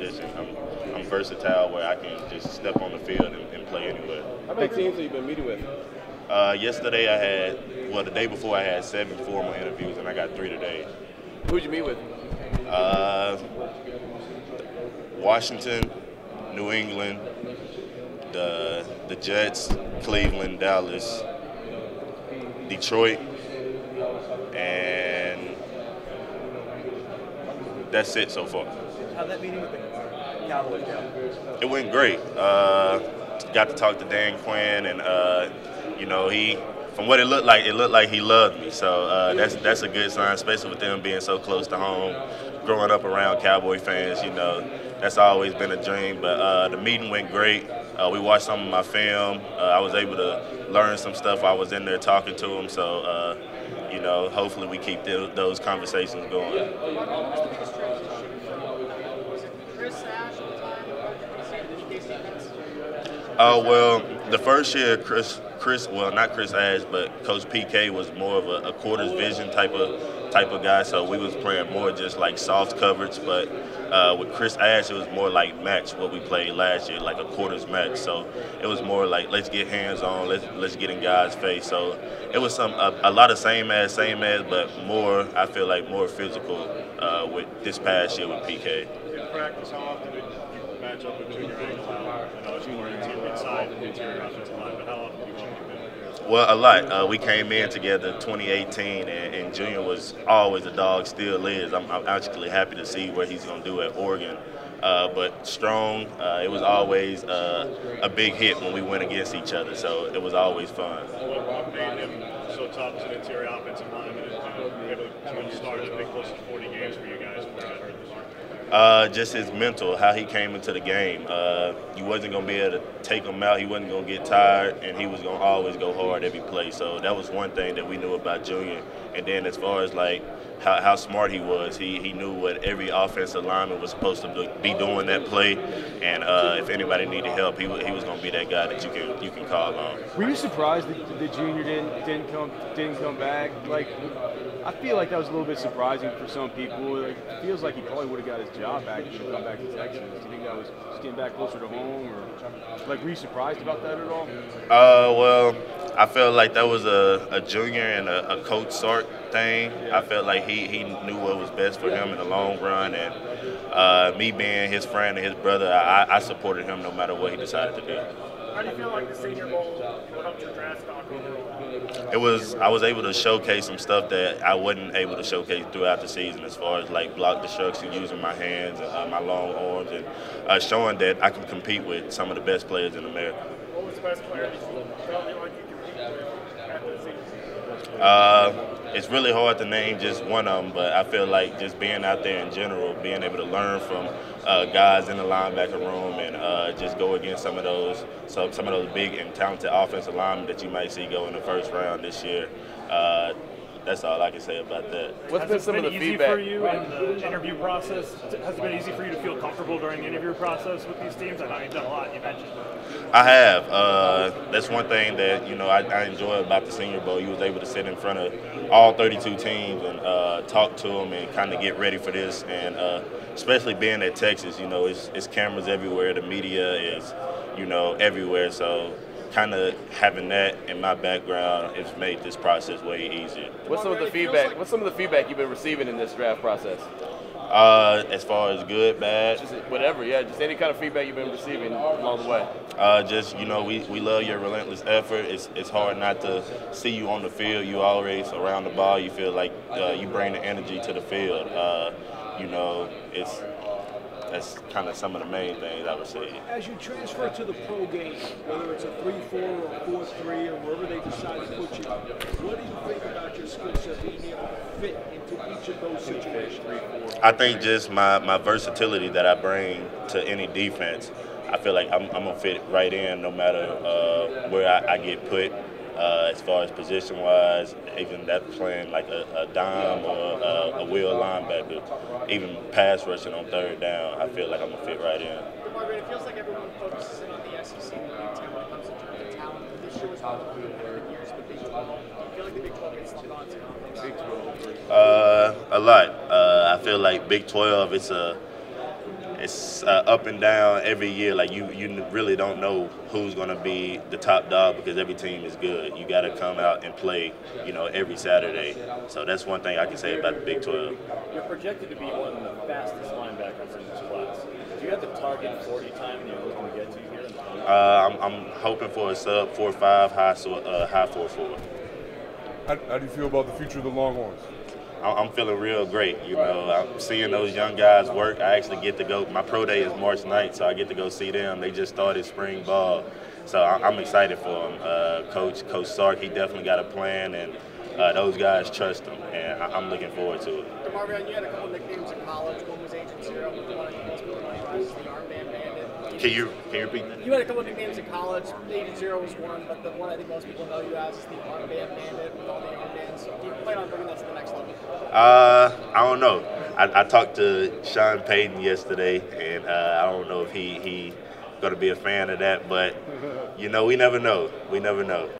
position. I'm versatile where I can just step on the field and play anywhere. How many teams have you been meeting with? Yesterday I had, well, the day before I had 7 formal interviews, and I got 3 today. Who'd you meet with? Washington, New England, the Jets, Cleveland, Dallas, Detroit, and that's it so far. How'd that meeting with the Cowboys go? It went great. Got to talk to Dan Quinn, and you know, he, from what it looked like he loved me. So that's a good sign, especially with them being so close to home. Growing up around Cowboy fans, you know, that's always been a dream. But the meeting went great. We watched some of my film. I was able to learn some stuff. I was in there talking to them. So, you know, hopefully we keep those conversations going. What's the biggest transition for you? Was it Chris Ash at the time? Oh, well, the first year, not Chris Ash, but Coach PK was more of a quarters vision type of guy. So we was playing more just like soft coverage, but with Chris Ash, it was more like match what we played last year, like a quarters match. So it was more like let's get hands on, let's get in guys' face. So it was a lot of same as, but more, I feel like more physical with this past year with PK. In practice, how often did you match up with Junior and Cloud? I know it's more interior inside, interior offensive line, but how often did you change? Well, a lot. We came in together 2018, and Junior was always a dog, still is. I'm actually happy to see what he's going to do at Oregon. But strong, it was always a big hit when we went against each other, so it was always fun. What made him so tough as an interior offensive lineman, and started to be close to 40 games for you guys? Just his mental, how he came into the game. You wasn't going to be able to take him out. He wasn't going to get tired, and he was going to always go hard every play. So that was one thing that we knew about Junior. And then as far as, like, how smart he was, he knew what every offensive lineman was supposed to be doing that play. And if anybody needed help, he was going to be that guy that you can call on. Were you surprised that Junior didn't come back? Like, I feel like that was a little bit surprising for some people. Like, it feels like he probably would have got his job back if he had come back to Texas. Do you think that was just getting back closer to home? Or, like, were you surprised about that at all? Well, I felt like that was a Junior and a Coach Sark thing. I felt like he knew what was best for him in the long run. And me being his friend and his brother, I supported him no matter what he decided to do. How do you feel like the Senior Bowl helped your draft stock overall? I was able to showcase some stuff that I wasn't able to showcase throughout the season, as far as like block destruction, using my hands and my long arms, and showing that I can compete with some of the best players in America. What was the best player that you felt like you competed with at the season? It's really hard to name just one of them, but I feel like just being out there in general, being able to learn from guys in the linebacker room, and just go against some of those big and talented offensive linemen that you might see go in the first round this year. That's all I can say about that. What's been some of the feedback for you in the interview process? Has it been easy for you to feel comfortable during the interview process with these teams? I know you've done a lot, you mentioned. I have. That's one thing that, you know, I enjoy about the Senior Bowl. You was able to sit in front of all 32 teams and talk to them and kind of get ready for this. And especially being at Texas, you know, it's cameras everywhere. The media is, you know, everywhere. So kind of having that in my background has made this process way easier. What's some of the feedback you've been receiving in this draft process? As far as good, bad, just whatever, yeah, just any kind of feedback you've been receiving along the way. Just, you know, we love your relentless effort. It's hard not to see you on the field. You always around the ball. You feel like you bring the energy to the field. You know, that's kind of some of the main things I would say. As you transfer to the pro game, whether it's a 3-4 or a 4-3 or wherever they decide to put you, what do you think about your skill set being able to fit into each of those situations? I think just my versatility that I bring to any defense, I feel like I'm going to fit right in no matter where I get put. As far as position-wise, even that playing like a dime or a wheel linebacker, even pass rushing on third down, I feel like I'm going to fit right in. Margaret, it feels like everyone focuses in on the SEC and the Big Ten when it comes to terms of talent. This year was one of the better years for the Big 12. Do you feel like the Big 12 gets slumped on to Big 12? A lot. I feel like Big 12, it's a it's up and down every year. Like you really don't know who's going to be the top dog because every team is good. You got to come out and play, you know, every Saturday. So that's one thing I can say about the Big 12. You're projected to be one of the fastest linebackers in this class. Do you have the target 40 time you're looking to get to here? I'm hoping for a sub 4.5, high 4.4. How do you feel about the future of the Longhorns? I'm feeling real great, you know. I'm seeing those young guys work. I actually get to go. My pro day is March 9th, so I get to go see them. They just started spring ball, so I'm excited for them. Coach Sark, he definitely got a plan, and those guys trust him, and I'm looking forward to it. DeMarvion, you had a couple nicknames in college. One was Agent Zero, the one that was the Arm Band Bandit. Can you repeat that? You had a couple nicknames in college. Agent Zero was one, but the one I think most people know you as is the Arm Band Bandit with all the arm bands. So do you plan on bringing that to the next level? I don't know. I talked to Sean Payton yesterday, and I don't know if he's going to be a fan of that, but, you know, we never know. We never know.